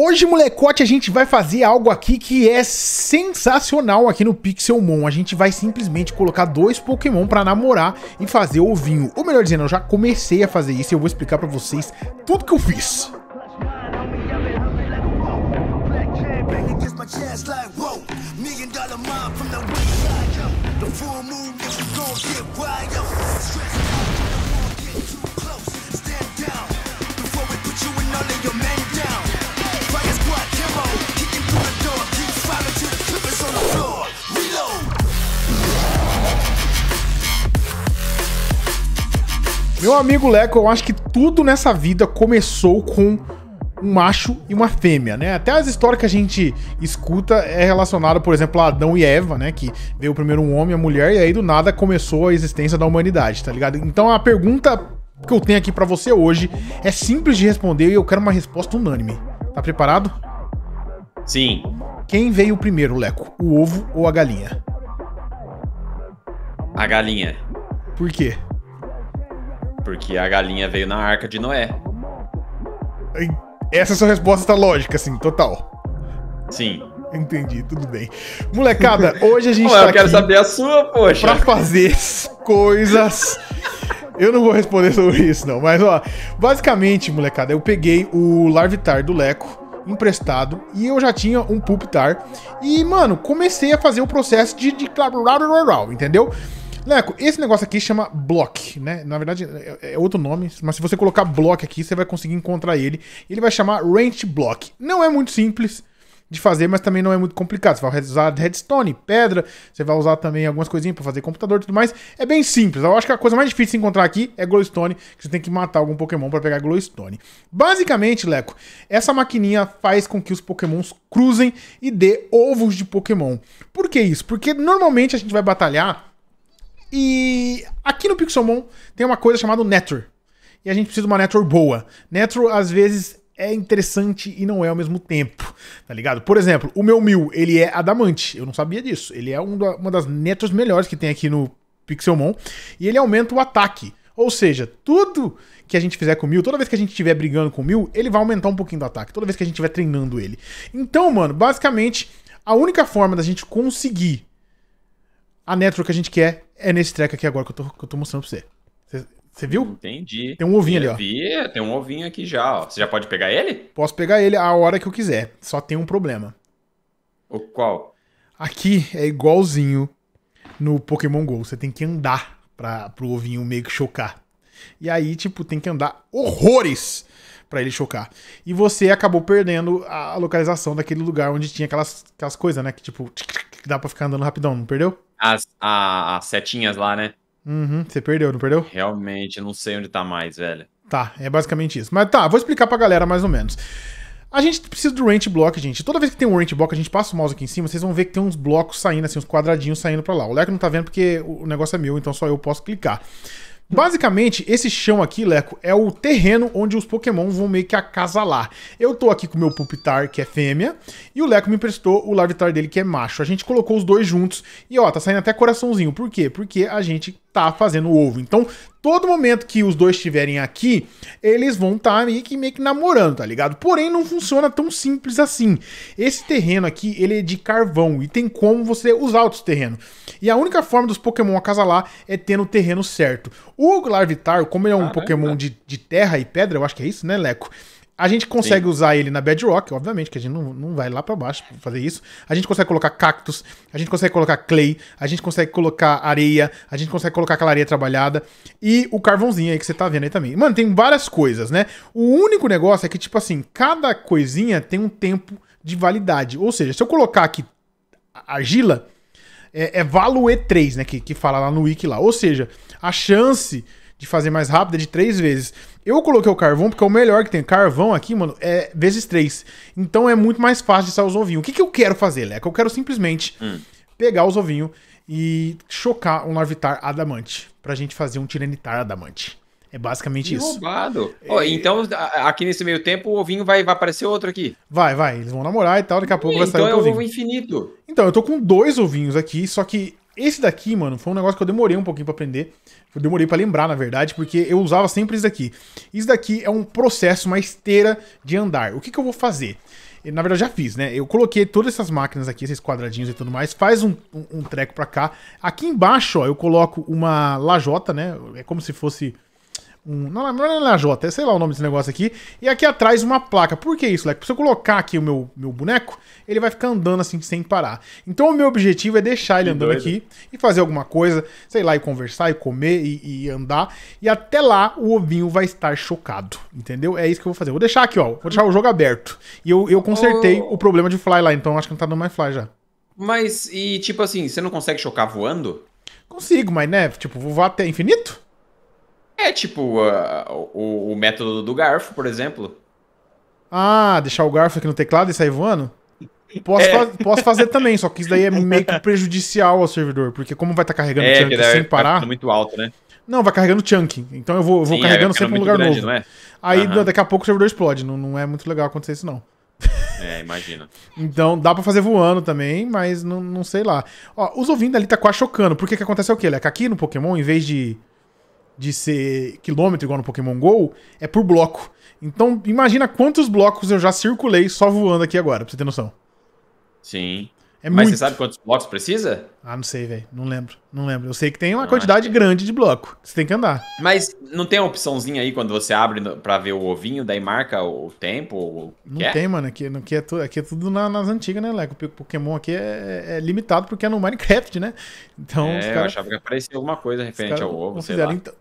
Hoje, molecote, a gente vai fazer algo aqui que é sensacional aqui no Pixelmon. A gente vai simplesmente colocar dois Pokémon pra namorar e fazer ovinho. Ou melhor dizendo, eu já comecei a fazer isso e eu vou explicar pra vocês tudo que eu fiz. Meu amigo Leco, eu acho que tudo nessa vida começou com um macho e uma fêmea, né? Até as histórias que a gente escuta é relacionada, por exemplo, a Adão e Eva, né? Que veio primeiro um homem e a mulher, e aí do nada começou a existência da humanidade, tá ligado? Então a pergunta que eu tenho aqui pra você hoje é simples de responder e eu quero uma resposta unânime. Tá preparado? Sim. Quem veio primeiro, Leco? O ovo ou a galinha? A galinha. Por quê? Porque a galinha veio na Arca de Noé. Essa é a sua resposta lógica, assim, total. Sim. Entendi, tudo bem. Molecada, hoje a gente tá aqui... Eu quero saber a sua, poxa. Pra fazer coisas... Eu não vou responder sobre isso, não. Mas, ó, basicamente, molecada, eu peguei o Larvitar do Leco emprestado e eu já tinha um Pupitar. E, mano, comecei a fazer o processo de... entendeu? Leco, esse negócio aqui chama Block, né? Na verdade, é outro nome, mas se você colocar Block aqui, você vai conseguir encontrar ele. Ele vai chamar Range Block. Não é muito simples de fazer, mas também não é muito complicado. Você vai usar redstone, pedra, você vai usar também algumas coisinhas pra fazer computador e tudo mais. É bem simples. Eu acho que a coisa mais difícil de encontrar aqui é Glowstone, que você tem que matar algum Pokémon pra pegar Glowstone. Basicamente, Leco, essa maquininha faz com que os Pokémons cruzem e dê ovos de Pokémon. Por que isso? Porque normalmente a gente vai batalhar... E aqui no Pixelmon tem uma coisa chamada Netro. E a gente precisa de uma Netro boa. Netro, às vezes, é interessante e não é ao mesmo tempo, tá ligado? Por exemplo, o meu Mew, ele é adamante. Eu não sabia disso. Ele é uma das Netros melhores que tem aqui no Pixelmon. E ele aumenta o ataque. Ou seja, tudo que a gente fizer com o Mew, toda vez que a gente estiver brigando com o Mew, ele vai aumentar um pouquinho do ataque. Toda vez que a gente estiver treinando ele. Então, mano, basicamente, a única forma da gente conseguir a Netro que a gente quer é nesse treco aqui agora que eu tô mostrando pra você. Você viu? Entendi. Tem um ovinho ali, ó. Vi, tem um ovinho aqui já, ó. Você já pode pegar ele? Posso pegar ele a hora que eu quiser. Só tem um problema. O qual? Aqui é igualzinho no Pokémon Go. Você tem que andar pro ovinho meio que chocar. E aí, tipo, tem que andar horrores pra ele chocar. E você acabou perdendo a localização daquele lugar onde tinha aquelas coisas, né? Que tipo, dá pra ficar andando rapidão, não perdeu? As setinhas lá, né? Uhum, você perdeu, não perdeu? Realmente, eu não sei onde tá mais, velho. Tá, é basicamente isso. Mas tá, vou explicar pra galera mais ou menos. A gente precisa do Range Block, gente. Toda vez que tem um Range Block, a gente passa o mouse aqui em cima, vocês vão ver que tem uns blocos saindo, assim, uns quadradinhos saindo pra lá. O Leco não tá vendo porque o negócio é meu, então só eu posso clicar. Basicamente, esse chão aqui, Leco, é o terreno onde os Pokémon vão meio que acasalar. Eu tô aqui com o meu Pupitar, que é fêmea, e o Leco me emprestou o Larvitar dele, que é macho. A gente colocou os dois juntos e, ó, tá saindo até coraçãozinho. Por quê? Porque a gente tá fazendo o ovo. Então, todo momento que os dois estiverem aqui, eles vão estar meio que namorando, tá ligado? Porém, não funciona tão simples assim. Esse terreno aqui, ele é de carvão e tem como você usar outros terrenos. E a única forma dos Pokémon acasalar é tendo o terreno certo. O Larvitar, como ele é um Pokémon de terra e pedra, eu acho que é isso, né, Leco? A gente consegue usar ele na Bedrock, obviamente, que a gente não vai lá pra baixo pra fazer isso. A gente consegue colocar cactos, a gente consegue colocar clay, a gente consegue colocar areia, a gente consegue colocar aquela areia trabalhada e o carvãozinho aí que você tá vendo aí também. Mano, tem várias coisas, né? O único negócio é que, tipo assim, cada coisinha tem um tempo de validade. Ou seja, se eu colocar aqui argila, é value E3, né? Que fala lá no wiki lá. Ou seja, a chance de fazer mais rápido é de 3 vezes. Eu coloquei o carvão porque é o melhor que tem. Carvão aqui, mano, é vezes 3. Então é muito mais fácil de sair os ovinhos. O que eu quero fazer, Leco? Eu quero simplesmente pegar os ovinhos e chocar um Larvitar adamante. Pra gente fazer um Tyranitar adamante. É basicamente isso. Roubado. É... Oh, então, aqui nesse meio tempo, o ovinho vai aparecer outro aqui. Vai. Eles vão namorar e tal. Daqui a pouco vai sair outro ovinho. Então é o ovo infinito. Então, eu tô com 2 ovinhos aqui, só que Esse daqui, mano, foi um negócio que eu demorei um pouquinho pra aprender. Eu demorei pra lembrar, na verdade, porque eu usava sempre isso daqui. Isso daqui é um processo, uma esteira de andar. O que que eu vou fazer? Na verdade, já fiz, né? Eu coloquei todas essas máquinas aqui, esses quadradinhos e tudo mais. Faz um treco pra cá. Aqui embaixo, ó, eu coloco uma lajota, né? É como se fosse... Não é lajota, é sei lá o nome desse negócio aqui. E aqui atrás uma placa. Por que isso, Leco? Se eu colocar aqui o meu boneco, ele vai ficar andando assim sem parar. Então o meu objetivo é deixar ele andando aqui e fazer alguma coisa, sei lá, e conversar, e comer, e andar. E até lá o ovinho vai estar chocado, entendeu? É isso que eu vou fazer. Vou deixar aqui, ó, vou deixar o jogo aberto. E eu consertei o problema de fly lá, então acho que não tá dando mais fly já. Mas, e tipo assim, você não consegue chocar voando? Consigo, mas né, tipo, vou voar até infinito? É tipo o método do garfo, por exemplo. Ah, deixar o garfo aqui no teclado e sair voando? Posso fazer também, só que isso daí é meio que prejudicial ao servidor, porque como vai estar carregando chunking sem parar... É muito alto, né? Não, vai carregando chunking, então eu vou sim, carregando sempre um lugar grande, novo. Não é? Aí daqui a pouco o servidor explode, não é muito legal acontecer isso não. É, imagina. Então dá pra fazer voando também, mas não sei lá. Ó, os ovinhos ali tá quase chocando, porque que acontece é o quê, Leco? Aqui no Pokémon, em vez de ser quilômetro igual no Pokémon Go, é por bloco. Então, imagina quantos blocos eu já circulei só voando aqui agora, pra você ter noção. Sim. É mas muito. Você sabe quantos blocos precisa? Ah, não sei, velho. Não lembro. Eu sei que tem uma quantidade grande de bloco que você tem que andar. Mas não tem uma opçãozinha aí quando você abre pra ver o ovinho, daí marca o tempo? Não tem, mano. Aqui é tudo nas antigas, né, Leco? O Pokémon aqui é limitado porque é no Minecraft, né? Então, eu achava que aparecia alguma coisa referente ao ovo, sei lá. Então...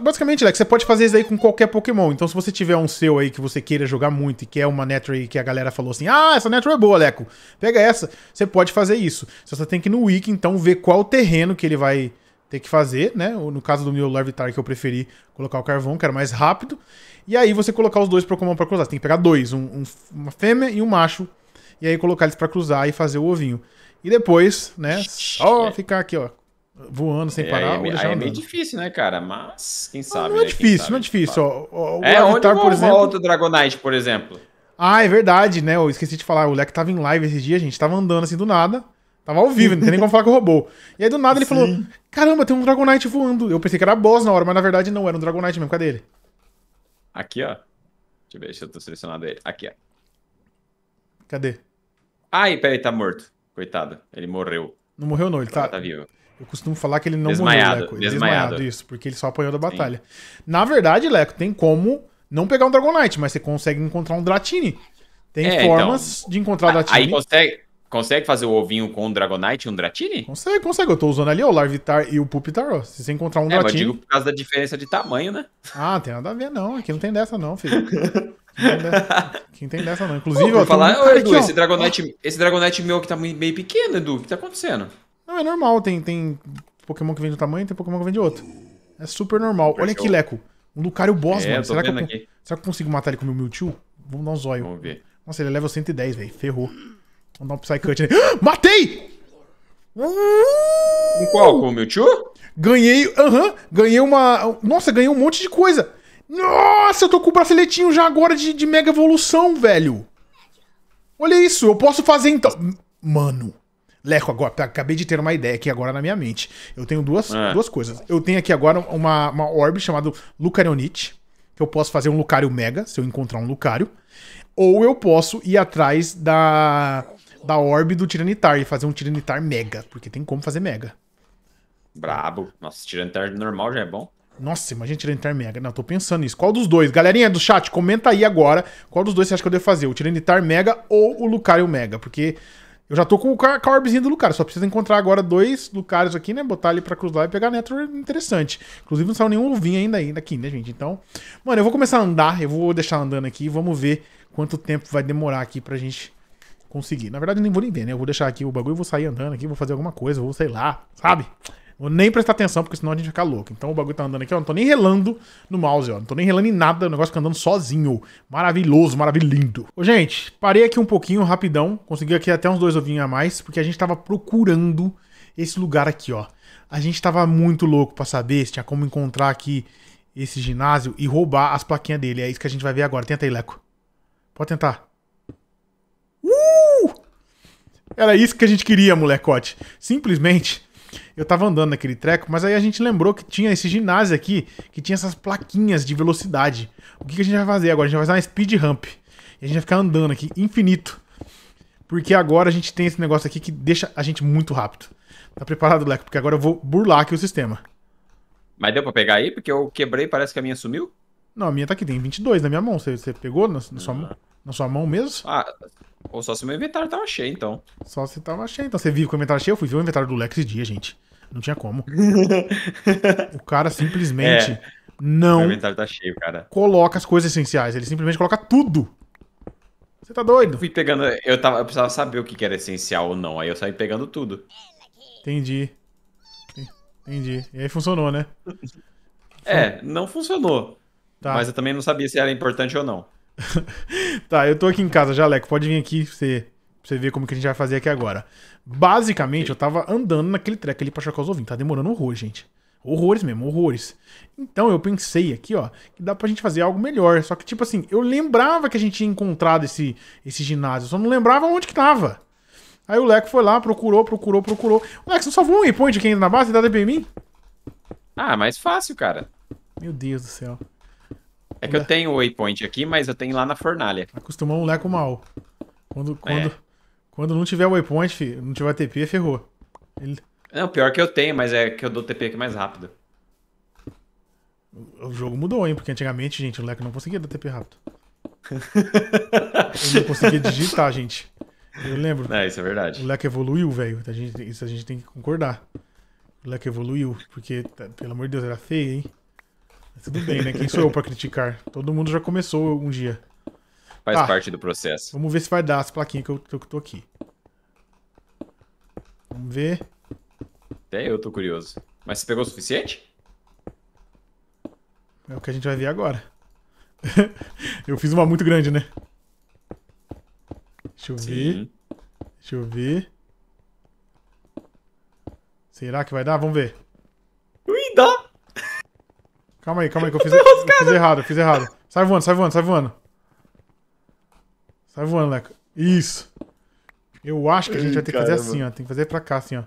basicamente, Leco, você pode fazer isso aí com qualquer Pokémon. Então, se você tiver um seu aí que você queira jogar muito e quer uma Netro aí que a galera falou assim, ah, essa Netro é boa, Leco, pega essa, você pode fazer isso. Você só tem que ir no Wiki, então, ver qual o terreno que ele vai ter que fazer, né? No caso do meu Larvitar, que eu preferi colocar o carvão, que era mais rápido. E aí você colocar os dois Pokémon pra cruzar. Você tem que pegar dois, uma fêmea e um macho. E aí colocar eles pra cruzar e fazer o ovinho. E depois, né, só ficar aqui, ó, voando sem parar. É meio difícil, né, cara? Mas, quem sabe, não é difícil, não é difícil. Ó, o Larvitar, por exemplo... Onde volta o Dragonite, por exemplo? Ah, é verdade, né? Eu esqueci de falar. O Leco tava em live esse dia, gente. Tava andando assim do nada. Tava ao vivo, não tem nem como falar que roubou. E aí do nada ele falou, caramba, tem um Dragonite voando. Eu pensei que era boss na hora, mas na verdade não, era um Dragonite mesmo. Cadê ele? Aqui, ó. Deixa eu ver se eu tô selecionado ele. Aqui, ó. Cadê? Ai, peraí, tá morto. Coitado, ele morreu. Não morreu não, ele tá vivo. Eu costumo falar que ele não morreu, Leco. Desmaiado, isso, porque ele só apanhou da batalha. Sim. Na verdade, Leco, tem como não pegar um Dragonite, mas você consegue encontrar um Dratini. Tem formas de encontrar o Dratini. Aí consegue fazer o ovinho com um Dragonite e um Dratini? Consegue. Eu tô usando ali, ó, o Larvitar e o Pupitar, ó. Se você encontrar um Dratini... mas digo por causa da diferença de tamanho, né? Ah, tem nada a ver, não. Aqui não tem dessa, não, filho. Quem tem dessa, não. Inclusive, ó... Edu, esse Dragonite meu que tá meio pequeno, Edu. O que tá acontecendo? Não, é normal. Tem Pokémon que vem de um tamanho e tem Pokémon que vem de outro. É super normal. Olha aqui, Leco. O Lucario boss, mano. Será que eu consigo matar ele com o meu Mewtwo? Vamos dar um zóio. Vamos ver. Nossa, ele é level 110, velho. Ferrou. Vamos dar um Psy-Cut, né? Matei! Com qual? Com o Mewtwo? Ganhei, ganhei uma... Nossa, ganhei um monte de coisa. Nossa, eu tô com o braceletinho já agora de Mega Evolução, velho. Olha isso, eu posso fazer então... Mano, Leco, agora, acabei de ter uma ideia aqui agora na minha mente. Eu tenho duas coisas. Eu tenho aqui agora uma orb chamada Lucarionite, que eu posso fazer um Lucario Mega, se eu encontrar um Lucario. Ou eu posso ir atrás da orb do Tyranitar e fazer um Tyranitar Mega, porque tem como fazer Mega. Brabo. Nossa, Tyranitar normal já é bom. Nossa, imagina Tyranitar Mega. Não, eu tô pensando nisso. Qual dos dois? Galerinha do chat, comenta aí agora qual dos dois você acha que eu devo fazer, o Tyranitar Mega ou o Lucario Mega, porque eu já tô com a orbzinha do Lucario, só preciso encontrar agora dois Lucarios aqui, né, botar ele pra cruzar e pegar Netro, interessante. Inclusive não saiu nenhum ovinho ainda aqui, né, gente? Então, mano, eu vou começar a andar, eu vou deixar andando aqui, vamos ver quanto tempo vai demorar aqui pra gente conseguir. Na verdade, eu nem vou nem ver, né? Eu vou deixar aqui o bagulho, vou sair andando aqui, vou fazer alguma coisa, vou sei lá, sabe? Vou nem prestar atenção, porque senão a gente vai ficar louco. Então o bagulho tá andando aqui, ó, não tô nem relando no mouse, ó. Não tô nem relando em nada, o negócio fica andando sozinho. Maravilhoso, maravilhindo. Ô, gente, parei aqui um pouquinho, rapidão. Consegui aqui até uns dois ovinhos a mais, porque a gente tava procurando esse lugar aqui, ó. A gente tava muito louco pra saber se tinha como encontrar aqui esse ginásio e roubar as plaquinhas dele. É isso que a gente vai ver agora. Tenta aí, Leco. Pode tentar. Era isso que a gente queria, molecote. Simplesmente, eu tava andando naquele treco, mas aí a gente lembrou que tinha esse ginásio aqui, que tinha essas plaquinhas de velocidade. O que a gente vai fazer agora? A gente vai fazer uma speed ramp. E a gente vai ficar andando aqui infinito. Porque agora a gente tem esse negócio aqui que deixa a gente muito rápido. Tá preparado, Leco? Porque agora eu vou burlar aqui o sistema. Mas deu pra pegar aí? Porque eu quebrei, parece que a minha sumiu. Não, a minha tá aqui, tem 22 na minha mão. Você pegou na sua mão mesmo? Ah, ou só se meu inventário tava cheio, então. Só se tava cheio, então. Você viu que o inventário cheio? Eu fui ver o inventário do Leco esse dia, gente. Não tinha como. O cara simplesmente não tá cheio, cara. Coloca as coisas essenciais. Ele simplesmente coloca tudo. Você tá doido? Eu fui pegando... Eu precisava saber o que era essencial ou não. Aí eu saí pegando tudo. Entendi. Entendi. E aí funcionou, né? É, não funcionou. Tá. Mas eu também não sabia se era importante ou não. Tá, eu tô aqui em casa já, Leco. Pode vir aqui pra você ver como que a gente vai fazer aqui agora. Basicamente, eu tava andando naquele treco ali pra chocar os ovinhos. Tá demorando horror, gente. Horrores mesmo, horrores. Então eu pensei aqui, ó, que dá pra gente fazer algo melhor. Só que, tipo assim, eu lembrava que a gente tinha encontrado esse ginásio. Só não lembrava onde que tava. Aí o Leco foi lá, procurou. O Leco, você salvou um waypoint aqui ainda na base? Dá DP em mim? Ah, mais fácil, cara. Meu Deus do céu. É que eu tenho o waypoint aqui, mas eu tenho lá na fornalha. Acostumou um Leco mal. Quando não tiver waypoint, filho, não tiver TP, ferrou. Não, pior que eu tenho, mas é que eu dou TP aqui mais rápido. O jogo mudou, hein? Porque antigamente, gente, o Leco não conseguia dar TP rápido. Ele não conseguia digitar, gente. Eu lembro. É, isso é verdade. O Leco evoluiu, velho. Isso a gente tem que concordar. O Leco evoluiu, porque, pelo amor de Deus, era feio, hein? Mas tudo bem, né? Quem sou eu pra criticar? Todo mundo já começou um dia. Faz parte do processo. Vamos ver se vai dar as plaquinhas que eu tô aqui. Vamos ver. Até eu tô curioso. Mas você pegou o suficiente? É o que a gente vai ver agora. Eu fiz uma muito grande, né? Deixa eu ver. Deixa eu ver. Será que vai dar? Vamos ver. Ui, dá! Calma aí, que eu fiz errado. Sai voando. Sai voando, Leco. Isso. Eu acho que a gente vai ter que fazer assim, ó. Tem que fazer pra cá, assim, ó.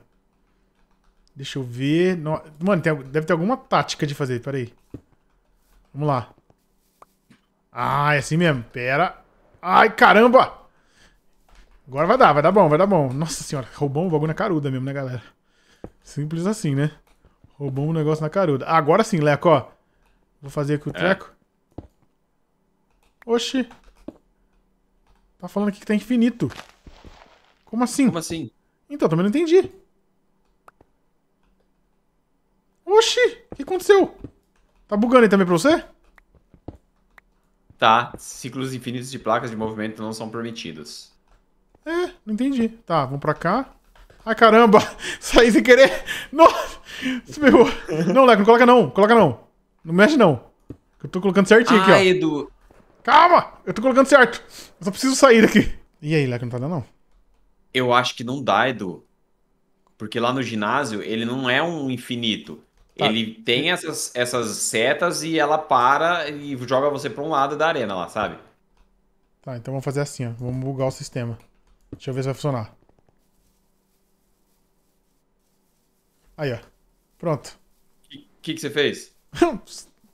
Deixa eu ver... Mano, deve ter alguma tática de fazer. Pera aí. Vamos lá. Ah, é assim mesmo. Pera. Ai, caramba! Agora vai dar bom. Nossa senhora, roubou um bagulho na caruda mesmo, né, galera? Simples assim, né? Roubou um negócio na caruda. Agora sim, Leco, ó. Vou fazer aqui o treco. Oxi. Tá falando aqui que tá infinito. Como assim? Como assim? Então, também não entendi. Oxi, o que aconteceu? Tá bugando aí também pra você? Tá. Ciclos infinitos de placas de movimento não são permitidos. É, não entendi. Tá, vamos pra cá. Ai, caramba. Saí sem querer. Nossa. Se ferrou. Não, Leco, não coloca não. Coloca não. Não mexe não. Eu tô colocando certinho aqui, ó. Edu. Calma, eu tô colocando certo. Eu só preciso sair daqui. E aí, Leco, não tá dando não? Eu acho que não dá, Edu. Porque lá no ginásio, ele não é um infinito. Tá. Ele tem essas setas e ela para e joga você pra um lado da arena lá, sabe? Tá, então vamos fazer assim, ó. Vamos bugar o sistema. Deixa eu ver se vai funcionar. Aí, ó. Pronto. O que você fez?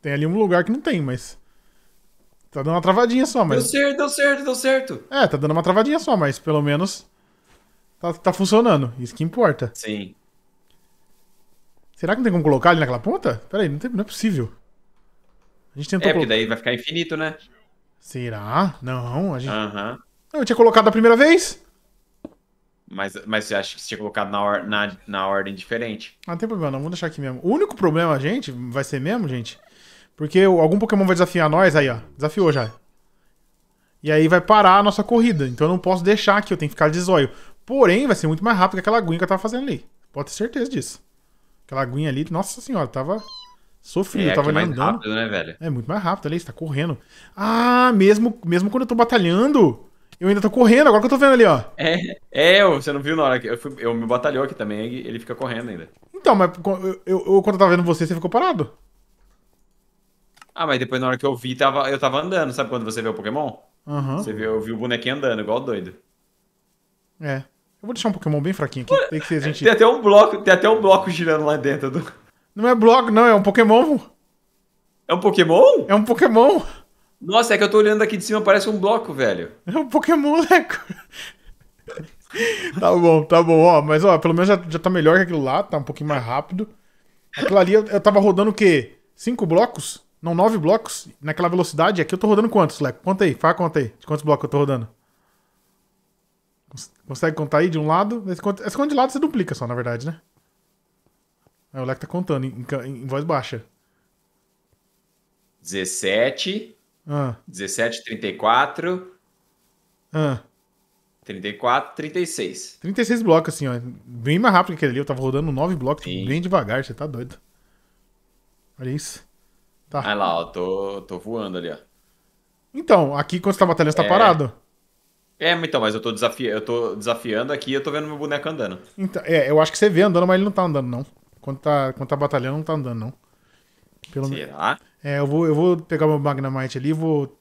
Tem ali um lugar que não tem, mas... Tá dando uma travadinha só, mas... Deu certo. É, tá dando uma travadinha só, mas pelo menos... Tá funcionando. Isso que importa. Sim. Será que não tem como colocar ali naquela ponta? Pera aí, não é possível. A gente tentou... É, porque daí vai ficar infinito, né? Será? Não, a gente... Aham. Eu tinha colocado a primeira vez. Mas você acha que você tinha colocado na ordem diferente? Ah, não tem problema, não. Vamos deixar aqui mesmo. O único problema, gente, vai ser mesmo, gente, porque algum Pokémon vai desafiar nós. Aí, ó. Desafiou já. E aí vai parar a nossa corrida. Então eu não posso deixar aqui. Eu tenho que ficar de zóio. Porém, vai ser muito mais rápido que aquela aguinha que eu tava fazendo ali. Pode ter certeza disso. Aquela aguinha ali, nossa senhora, tava... Sofrido, eu tava andando. É mais rápido, né, velho? É muito mais rápido ali, você tá correndo. Ah, mesmo quando eu tô batalhando... Eu ainda tô correndo, agora que eu tô vendo ali, ó. Você não viu na hora que... Eu me batalhou aqui também, ele fica correndo ainda. Então, mas quando eu tava vendo você ficou parado? Ah, mas depois na hora que eu vi, eu tava andando. Sabe quando você vê o Pokémon? Uhum. Eu vi o bonequinho andando, igual doido. É, Eu vou deixar um Pokémon bem fraquinho aqui. Tem, que a gente... tem até um bloco girando lá dentro. Do... Não é bloco, não. É um Pokémon. É um Pokémon? É um Pokémon. Nossa, é que eu tô olhando aqui de cima, parece um bloco, velho. É um Pokémon, Leco. Tá bom, tá bom. Ó, mas ó, pelo menos já tá melhor que aquilo lá. Tá um pouquinho mais rápido. Aquilo ali eu tava rodando o quê? 5 blocos? Não, 9 blocos naquela velocidade. Aqui eu tô rodando quantos, Leco? Conta aí, fala, conta aí. De quantos blocos eu tô rodando? Consegue contar aí de um lado? Esse conta de lado você duplica só, na verdade, né? É, o Leco tá contando em voz baixa. 17. 17, 34. 34, 36. 36 blocos, assim, ó. Bem mais rápido que aquele ali. Eu tava rodando 9 blocos, sim, bem devagar. Você tá doido. Olha isso. Tá. Olha lá, ó. Tô voando ali, ó. Então, aqui quando você tá batalhando, você tá parado. É, então, mas eu tô desafiando aqui e eu tô vendo meu boneco andando. Então, eu acho que você vê andando, mas ele não tá andando, não. Quando tá batalhando, não tá andando, não. Pelo menos. Será? É, eu vou pegar meu Magnemite ali, vou,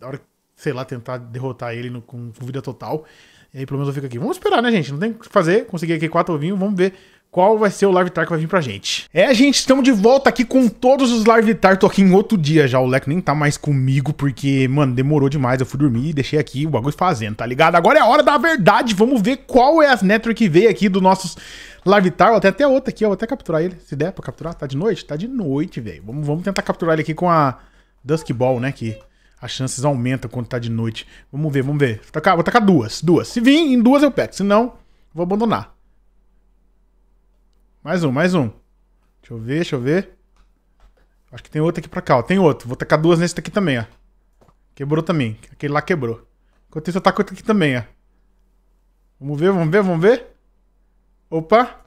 na hora, sei lá, tentar derrotar ele com vida total. E aí pelo menos eu fico aqui. Vamos esperar, né, gente? Não tem o que fazer. Consegui aqui 4 ovinhos, vamos ver qual vai ser o Larvitar que vai vir pra gente. É, gente, estamos de volta aqui com todos os Larvitar. Tô aqui em outro dia já, o Leco nem tá mais comigo, porque, mano, demorou demais. Eu fui dormir e deixei aqui o bagulho fazendo, tá ligado? Agora é a hora da verdade. Vamos ver qual é as Netro que veio aqui dos nossos... Larvitar, tem até outra aqui, ó. Vou até capturar ele. Se der pra capturar, tá de noite? Tá de noite, velho. Vamos tentar capturar ele aqui com a Dusky Ball, né? Que as chances aumentam quando tá de noite. Vamos ver, vamos ver. Vou tacar duas. Se vir, em duas eu pego. Se não, vou abandonar. Mais um. Deixa eu ver. Acho que tem outro aqui pra cá, ó. Tem outro. Vou tacar 2 nesse daqui também, ó. Quebrou também. Aquele lá quebrou. Enquanto isso, eu taco outro aqui também, ó. Vamos ver. Opa!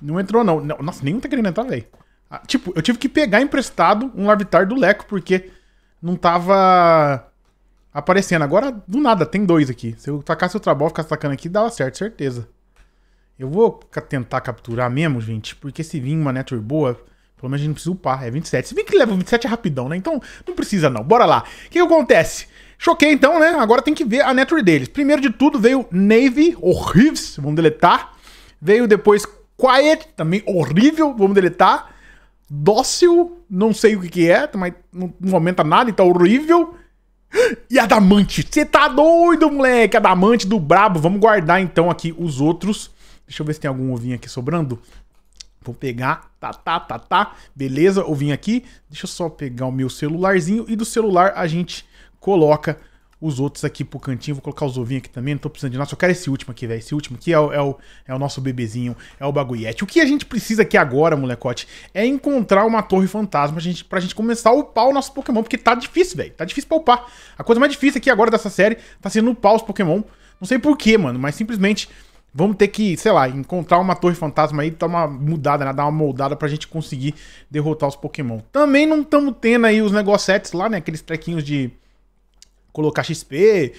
Não entrou, não. Nossa, nenhum tá querendo entrar, velho. Ah, tipo, eu tive que pegar emprestado um Larvitar do Leco, porque não tava aparecendo. Agora, do nada, tem 2 aqui. Se eu tacasse outra bola, ficasse tacando aqui, dava certo, certeza. Eu vou tentar capturar mesmo, gente, porque se vir uma Netro boa... Pelo menos a gente não precisa upar, é 27. Se bem que leva 27 é rapidão, né? Então não precisa não, bora lá. O que acontece? Choquei então, né? Agora tem que ver a Netro deles. Primeiro de tudo veio Navy, horrível, vamos deletar. Veio depois Quiet, também horrível, vamos deletar. Dócil, não sei o que é, mas não aumenta nada, então horrível. E Adamante, você tá doido, moleque? Adamante do brabo, vamos guardar então aqui os outros. Deixa eu ver se tem algum ovinho aqui sobrando. Vou pegar, tá, beleza, eu vim aqui, deixa eu só pegar o meu celularzinho e do celular a gente coloca os outros aqui pro cantinho, vou colocar os ovinhos aqui também, não tô precisando de nada, só quero esse último aqui, velho, esse último aqui é o nosso bebezinho, é o bagulhete. O que a gente precisa aqui agora, molecote, é encontrar uma torre fantasma pra gente começar a upar o nosso Pokémon, porque tá difícil, velho, tá difícil pra upar. A coisa mais difícil aqui agora dessa série tá sendo upar os Pokémon, não sei porquê, mano, mas simplesmente... Vamos ter que, sei lá, encontrar uma torre fantasma aí, dar uma mudada, né? Dar uma moldada pra gente conseguir derrotar os Pokémon. Também não estamos tendo aí os negocetes lá, né? Aqueles trequinhos de colocar XP,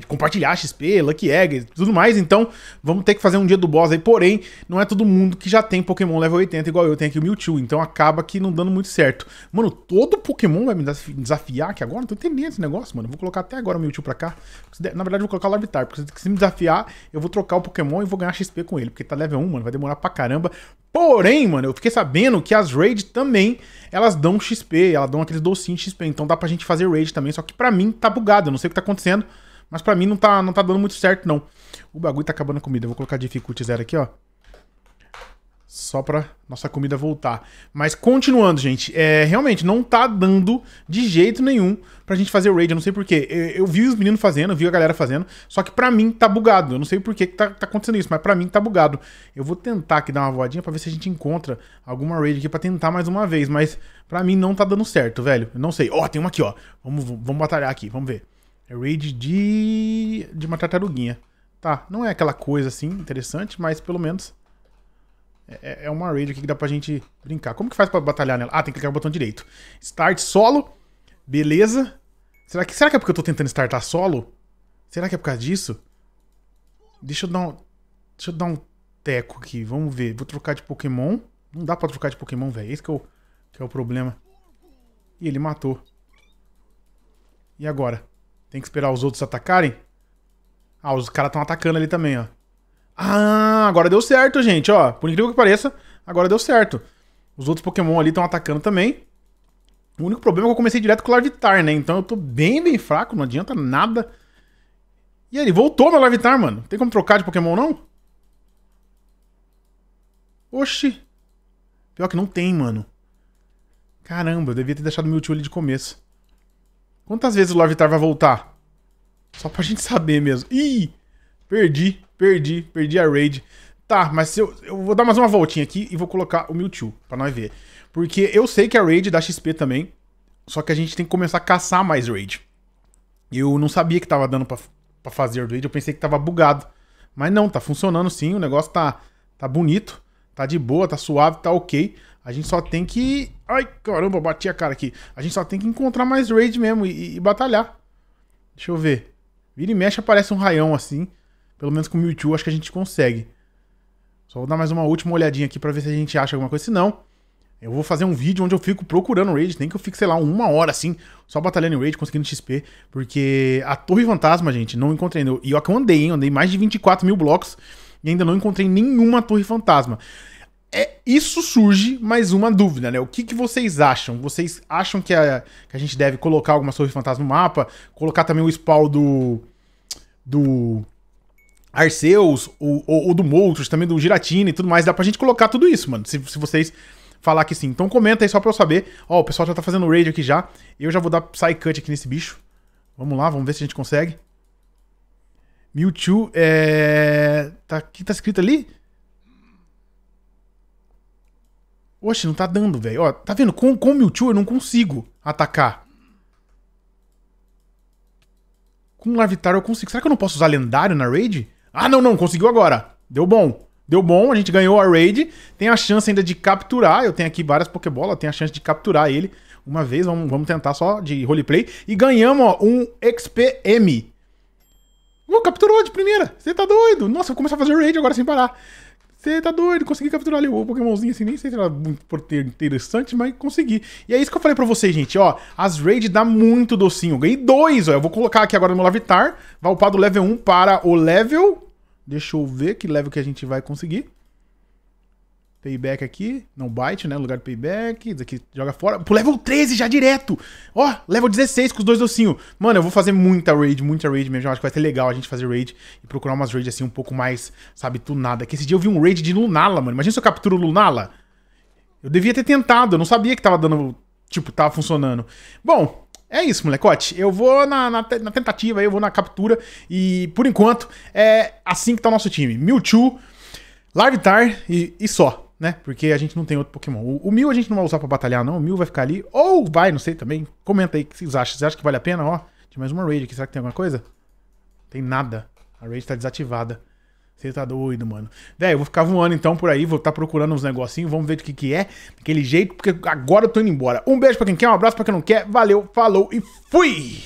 de compartilhar XP, Lucky Egg, tudo mais. Então, vamos ter que fazer um dia do boss aí. Porém, não é todo mundo que já tem Pokémon level 80 igual eu. Tenho aqui o Mewtwo, então acaba que não dando muito certo. Mano, todo Pokémon vai me desafiar aqui agora? Não tô entendendo esse negócio, mano. Vou colocar até agora o Mewtwo pra cá. Na verdade, eu vou colocar o Larvitar, porque se me desafiar, eu vou trocar o Pokémon e vou ganhar XP com ele. Porque tá level 1, mano, vai demorar pra caramba. Porém, mano, eu fiquei sabendo que as Raid também, elas dão XP, elas dão aqueles docinhos de XP, então dá pra gente fazer Raid também, só que pra mim tá bugado, eu não sei o que tá acontecendo, mas pra mim não tá dando muito certo, não. O bagulho tá acabando a comida, eu vou colocar Difficulty 0 aqui, ó, só pra nossa comida voltar. Mas continuando, gente, realmente não tá dando de jeito nenhum pra gente fazer Raid, eu não sei porquê. Eu vi os meninos fazendo, eu vi a galera fazendo, só que pra mim tá bugado. Eu não sei porquê que tá acontecendo isso, mas pra mim tá bugado. Eu vou tentar aqui dar uma voadinha pra ver se a gente encontra alguma Raid aqui pra tentar mais uma vez, mas pra mim não tá dando certo, velho. Eu não sei. Ó, tem uma aqui, ó. Vamos batalhar aqui, vamos ver. É Raid de uma tartaruguinha. Tá, não é aquela coisa assim interessante, mas pelo menos... É uma raid aqui que dá pra gente brincar. Como que faz pra batalhar nela? Ah, tem que clicar no botão direito. Start solo. Beleza. Será que é porque eu tô tentando startar solo? Será que é por causa disso? Deixa eu dar um teco aqui. Vamos ver. Vou trocar de Pokémon. Não dá pra trocar de Pokémon, velho. Esse que é o problema. Ih, ele matou. E agora? Tem que esperar os outros atacarem? Ah, os caras estão atacando ali também, ó. Ah, agora deu certo, gente, ó. Por incrível que pareça, agora deu certo. Os outros Pokémon ali estão atacando também. O único problema é que eu comecei direto com o Larvitar, né? Então eu tô bem fraco, não adianta nada. E ele voltou meu Larvitar, mano. Tem como trocar de Pokémon, não? Oxi. Pior que não tem, mano. Caramba, eu devia ter deixado o Mewtwo ali de começo. Quantas vezes o Larvitar vai voltar? Só pra gente saber mesmo. Ih, perdi a raid. Tá, mas eu vou dar mais uma voltinha aqui e vou colocar o Mewtwo, pra nós ver. Porque eu sei que a raid dá XP também, só que a gente tem que começar a caçar mais raid. Eu não sabia que tava dando pra fazer raid, eu pensei que tava bugado. Mas não, tá funcionando sim, o negócio tá bonito, tá de boa, tá suave, tá ok. A gente só tem que... Ai, caramba, bati a cara aqui. A gente só tem que encontrar mais raid mesmo e batalhar. Deixa eu ver. Vira e mexe aparece um raião assim, pelo menos com o Mewtwo acho que a gente consegue. Só vou dar mais uma última olhadinha aqui pra ver se a gente acha alguma coisa. Se não, eu vou fazer um vídeo onde eu fico procurando raid. Nem que eu fique, sei lá, uma hora assim, só batalhando em raid, conseguindo XP. Porque a Torre Fantasma, gente, não encontrei. E eu andei, hein? Andei mais de 24 mil blocos e ainda não encontrei nenhuma Torre Fantasma. É, isso surge mais uma dúvida, né? O que vocês acham? Vocês acham que a gente deve colocar alguma Torre Fantasma no mapa? Colocar também o spawn do Arceus, ou do Moltres, também do Giratina e tudo mais. Dá pra gente colocar tudo isso, mano, se vocês falar que sim. Então comenta aí só pra eu saber. Ó, o pessoal já tá fazendo raid aqui já. Eu já vou dar Psy-Cut aqui nesse bicho. Vamos lá, vamos ver se a gente consegue. Mewtwo, tá, que tá escrito ali? Oxe, não tá dando, velho. Ó, tá vendo? Com o Mewtwo eu não consigo atacar. Com o Larvitar eu consigo. Será que eu não posso usar lendário na raid? Ah, não, conseguiu agora. Deu bom. Deu bom, a gente ganhou a raid. Tem a chance ainda de capturar. Eu tenho aqui várias Pokébolas, tem a chance de capturar ele uma vez. Vamos tentar só de roleplay. E ganhamos, ó, um XPM. Capturou de primeira. Você tá doido? Nossa, eu vou começar a fazer raid agora sem parar. Você tá doido, consegui capturar ali o Pokémonzinho assim, nem sei se era muito interessante, mas consegui. E é isso que eu falei pra vocês, gente, ó, as raids dá muito docinho, eu ganhei 2, ó, eu vou colocar aqui agora no meu Larvitar, vai upar do level 1 para o level, deixa eu ver que level que a gente vai conseguir. Payback aqui, não bite, né, lugar de payback, isso aqui joga fora, pro level 13 já direto, ó, level 16 com os 2 docinhos. Mano, eu vou fazer muita raid mesmo, eu acho que vai ser legal a gente fazer raid e procurar umas raids assim um pouco mais, sabe, tunada. Que esse dia eu vi um raid de Lunala, mano, imagina se eu capturo o Lunala, eu devia ter tentado, eu não sabia que tava dando, tipo, tava funcionando. Bom... É isso, molecote. Eu vou na tentativa, eu vou na captura e, por enquanto, é assim que tá o nosso time. Mewtwo, Larvitar e só, né? Porque a gente não tem outro Pokémon. O Mew a gente não vai usar pra batalhar, não. O Mew vai ficar ali. Ou vai, não sei também. Comenta aí o que vocês acham. Vocês acham que vale a pena? Ó, tem mais uma raid aqui. Será que tem alguma coisa? Tem nada. A raid tá desativada. Você tá doido, mano. Véi, eu vou ficar voando então por aí, vou estar procurando uns negocinhos, vamos ver o que é, daquele jeito, porque agora eu tô indo embora. Um beijo pra quem quer, um abraço pra quem não quer, valeu, falou e fui!